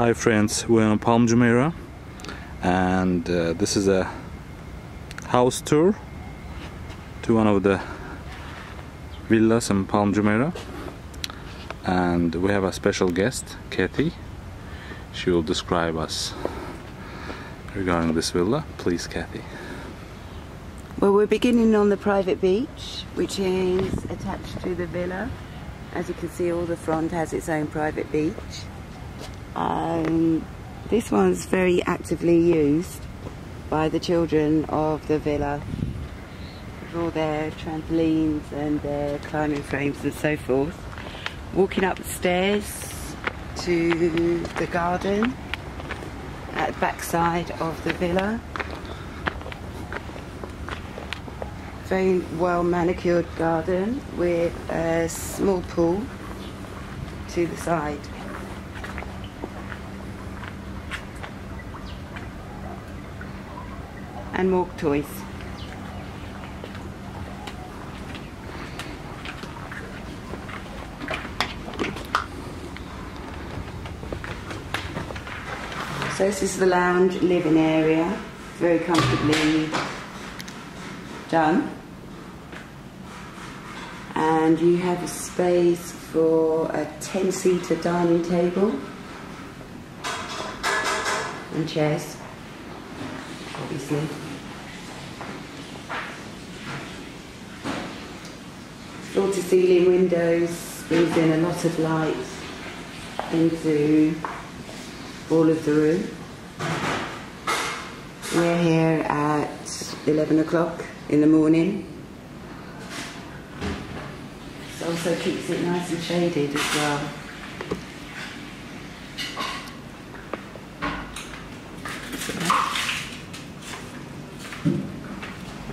Hi friends, we're on Palm Jumeirah, and this is a house tour to one of the villas in Palm Jumeirah, and we have a special guest, Kathy. She will describe us regarding this villa. Please, Kathy. Well, we're beginning on the private beach, which is attached to the villa. As you can see, all the front has its own private beach. This one's very actively used by the children of the villa with all their trampolines and their climbing frames and so forth. Walking up the stairs to the garden at the backside of the villa. Very well manicured garden with a small pool to the side. And more toys. So this is the lounge living area, very comfortably done. And you have a space for a 10-seater dining table and chairs, obviously. Floor-to-ceiling windows brings in a lot of light into all of the room. We're here at 11 o'clock in the morning. It also keeps it nice and shaded as well.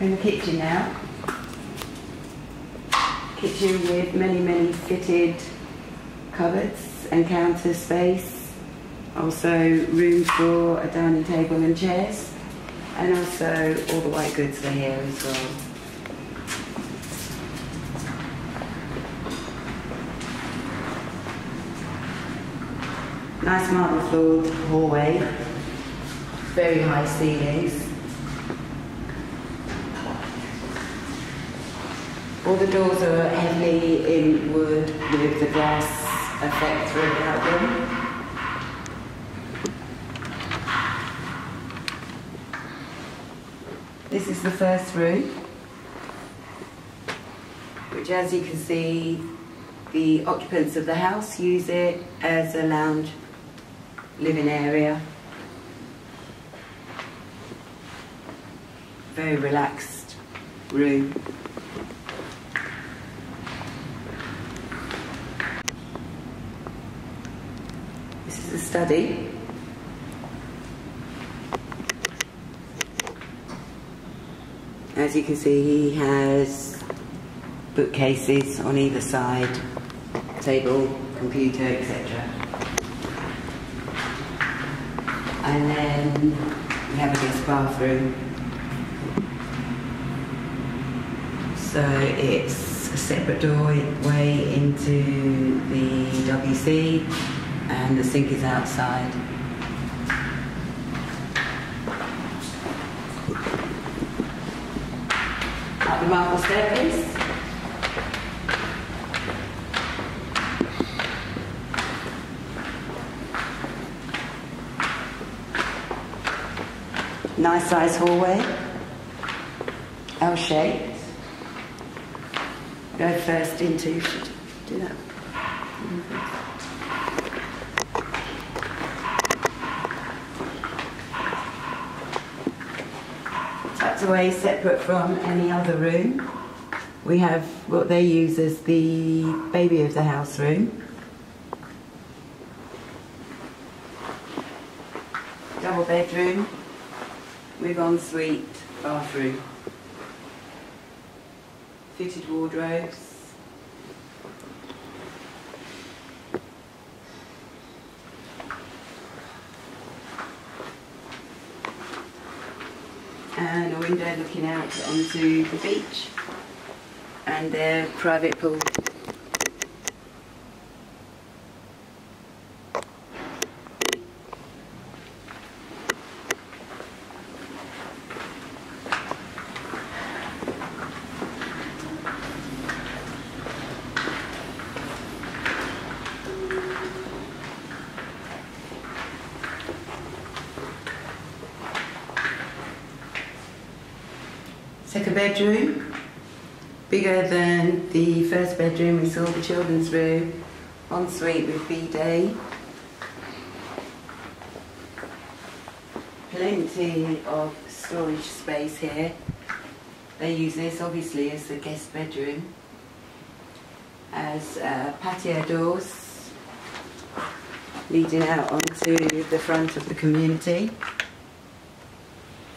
We're in the kitchen now. Kitchen with many fitted cupboards and counter space, also room for a dining table and chairs, and also all the white goods are here as well. Nice marble floored hallway, very high ceilings. All the doors are heavily in wood with the glass effect throughout them. This is the first room, which, as you can see, the occupants of the house use it as a lounge living area. Very relaxed room. This is the study. As you can see, he has bookcases on either side, table, computer, etc. And then we have a guest bathroom. So it's a separate doorway into the WC. And the sink is outside. Up the marble staircase. Nice size hallway, L-shaped. Go first into, should do that. Away separate from any other room. We have what they use as the baby of the house room. Double bedroom with ensuite bathroom. Fitted wardrobes. And a window looking out onto the beach and their private pool. Take a bedroom, bigger than the first bedroom we saw, the children's room, ensuite with bidet. Plenty of storage space here. They use this obviously as the guest bedroom, as patio doors leading out onto the front of the community,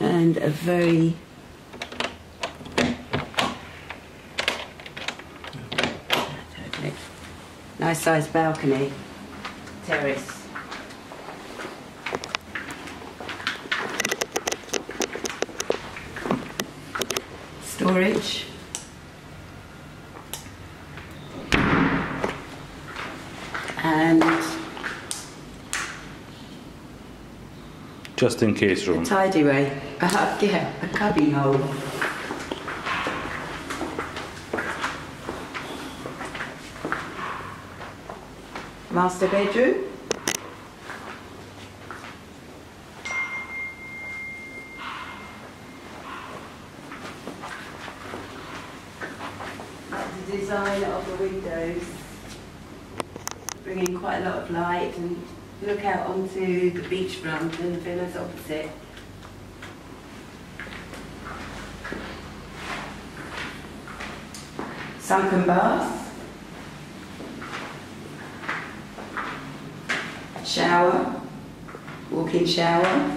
and a very nice sized balcony, terrace. Storage. And just in case room. A tidy way. Yeah, a cubby hole. Master bedroom. That's the design of the windows, bringing quite a lot of light, and look out onto the beachfront and the villas opposite. Sunken bath. Shower, walk-in shower,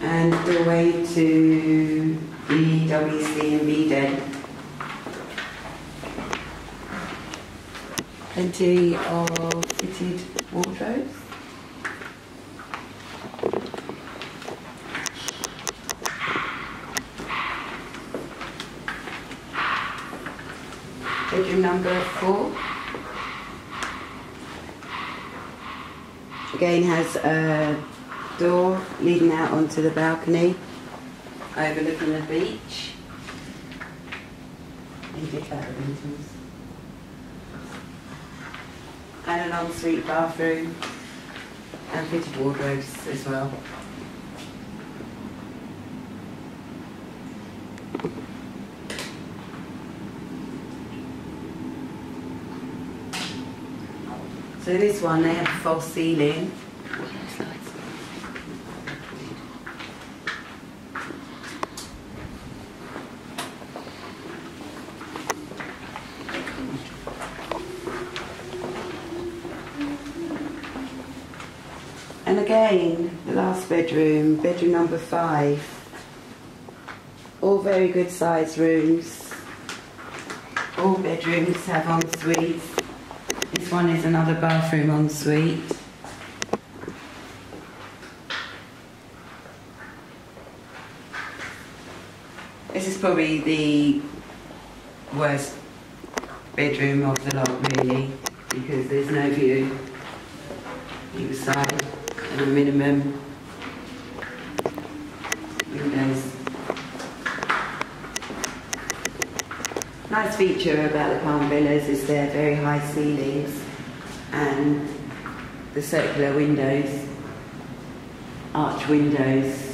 and the way to the WC and bidet. Plenty of fitted wardrobes. Bedroom number 4. Again has a door leading out onto the balcony, overlooking the beach. And an ensuite bathroom and fitted wardrobes as well. So this one, they have a false ceiling. And again, the last bedroom, bedroom number 5. All very good sized rooms. All bedrooms have en-suites. This one is another bathroom ensuite. This is probably the worst bedroom of the lot, really, because there's no view either side, and a minimum windows. Nice feature about the Palm Villas is their very high ceilings and the circular windows, arch windows.